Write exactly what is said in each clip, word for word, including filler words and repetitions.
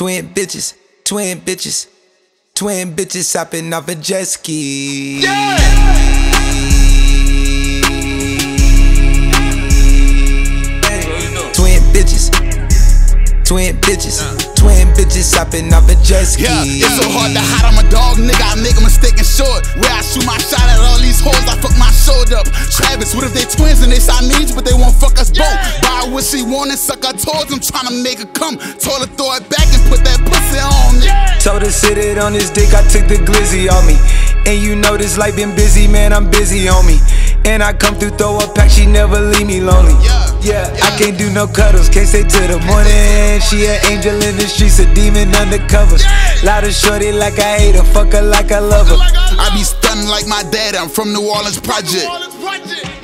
Twin bitches, twin bitches, twin bitches hopping off a jet ski. Yeah! Twin bitches, twin bitches hopping off a jet ski. Yeah, it's so hard to hide, I'm a dog, nigga, I make a mistake and short. Where I shoot my shot at all these hoes, I fuck my shoulder up. Travis, what if they twins and they Siamese, but they won't fuck us both? Yeah. Buy what she want and suck her toes, I'm tryna make her come. Told her throw it back and put that pussy on me. Yeah. Told her sit it on his dick, I took the glizzy on me. And you know this life been busy, man, I'm busy, homie. And I come through, throw a pack, she never leave me lonely. Yeah. Yeah, I can't do no cuddles, can't stay till the morning. She an angel in the streets, a demon undercovers. Louder shorty like I hate her, fuck her like I love her. I be stunning like my dad, I'm from New Orleans Project.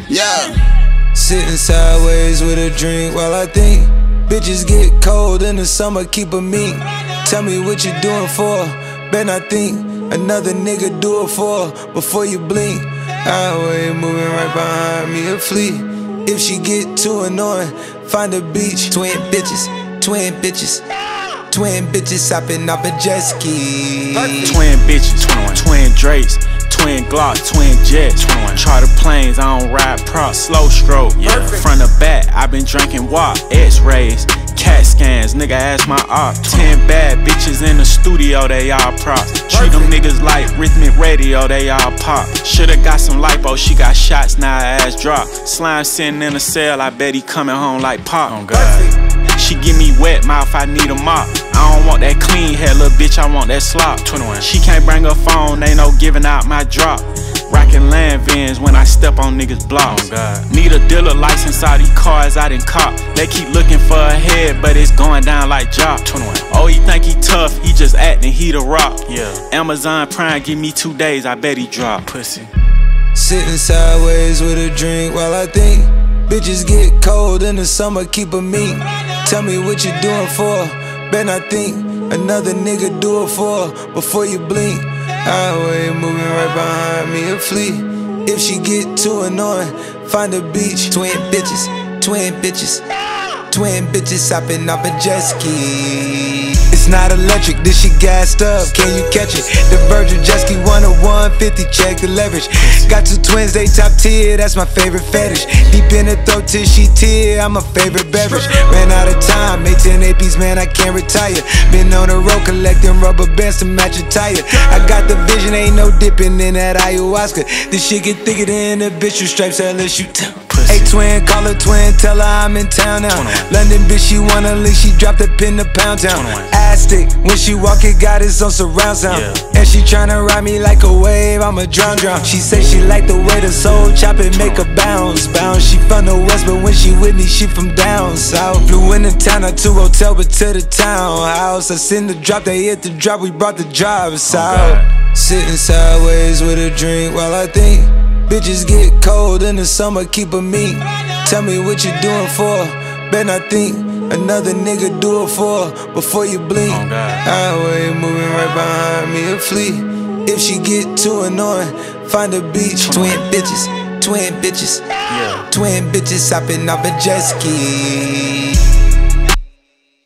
Yeah. Sitting sideways with a drink while I think. Bitches get cold in the summer, keep a meat. Tell me what you doing for, bet I think. Another nigga do it for, before you blink. Highway moving right behind me, a fleet. If she get too annoying, find a beach. Twin bitches, twin bitches, twin bitches hopping off a jet ski. Twin bitches, twin Drakes, twin Glock, twin Jets. Try the planes, I don't ride props, slow stroke. Yeah, front to back, I been drinking wop, X-rays, cat scans, nigga ask my op. Ten bad bitches in the studio, they all props. Treat them niggas like rhythmic radio, they all pop. Shoulda got some lipo, she got shots, now her ass drop. Slime sitting in a cell, I bet he coming home like pop. Oh God. She give me wet mouth, I need a mop. I don't want that clean hair, little bitch, I want that slop. twenty-one. She can't bring her phone, ain't no giving out my drop. Rockin' Lanvins when I step on niggas' blocks. Oh God. Need a dealer license, all these cars I didn't cop. They keep looking for a head, but it's going down like job. twenty-one. Oh, he think he tough, he just acting, he the rock. Yeah. Amazon Prime, give me two days, I bet he drop. Pussy. Sitting sideways with a drink while I think. Bitches get cold in the summer, keep a meat. Tell me what you doing for, bet I think. Another nigga do it for, before you blink. Highway moving right behind me, a fleet. If she get too annoying, find a beach. Twin bitches, twin bitches, twin bitches hopping off a jet ski. It's not electric, this shit gassed up, can you catch it? The Virgil jet ski one oh one fifty, check the leverage. Got two twins, they top tier, that's my favorite fetish. Deep in the throat till she tear, I'm a favorite beverage. Ran out of time, made ten A Ps, man, I can't retire. Been on the road collecting rubber bands to match a tire. I got the vision, ain't no dipping in that ayahuasca. This shit get thicker than the bitch who stripes her unless you tell. Hey twin, call her twin, tell her I'm in town now. twenty-one. London bitch, she wanna leak, she dropped a pin to pound town. Ass stick, when she walk it got it on surround sound. Yeah. And she tryna ride me like a wave, I'm a drown drown. She say she like the way the soul chop it, make her bounce, bounce. She from the west, but when she with me, she from down south. Flew in the town, not to hotel, but to the townhouse. I send the drop, they hit the drop, we brought the drives oh out. God. Sitting sideways with a drink while I think. Bitches get cold in the summer, keep a meat. Tell me what you doing for, bet I think. Another nigga do it for, before you blink. Oh God. Highway moving right behind me, a fleet. If she get too annoying, find a beach. Twin bitches, twin bitches, twin bitches hopping off a jet ski.